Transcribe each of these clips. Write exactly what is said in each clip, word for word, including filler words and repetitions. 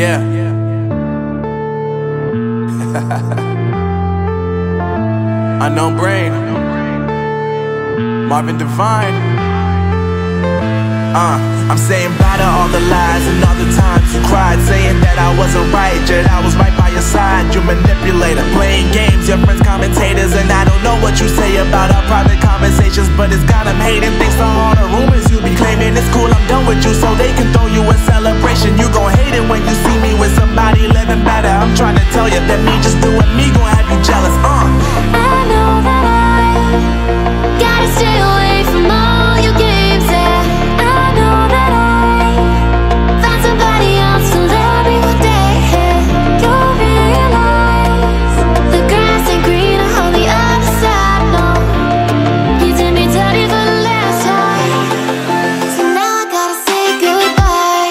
Yeah. Unknown Brain, Marvin Divine. Uh, I'm saying bye to all the lies and all the times you cried, saying that I wasn't right, yet I was right by your side. You manipulator, playing games, your friends commentators, and I don't know what you say about our private conversations, but it's got them hating. Thanks to all the rumors you be claiming, it's cool, I'm done with you, so they can throw you a celebration. You gon' hate it when you see me with somebody living better. I'm trying to tell you that me just doing me gon' have you jealous. Uh. I know that I gotta stay away from all your games, yeah. I know that I found somebody else to love me one day, yeah. You'll realize the grass ain't greener on the other side, no. You did me dirty for the last time, so now I gotta say goodbye.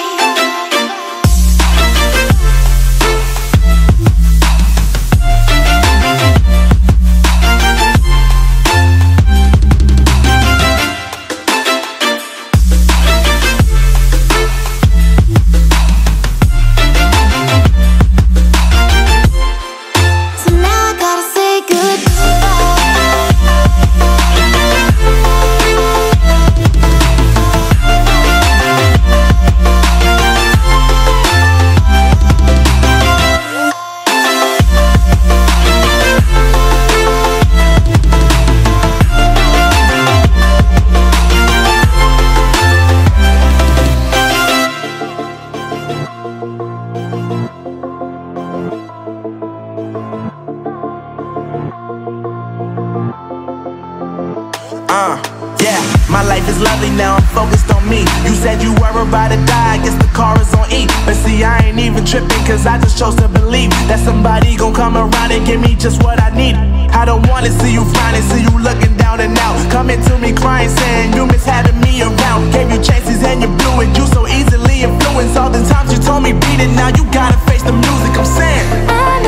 Uh, yeah, my life is lovely now, I'm focused on me. You said you were about to die, I guess the car is on E. But see, I ain't even tripping, cause I just chose to believe that somebody gon' come around and give me just what I need. I don't wanna see you flying, see you looking down and out, coming to me crying, saying you miss having me around. Gave you chances and you blew it, you so easily influenced. All the times you told me beat it, now you gotta face the music, I'm saying.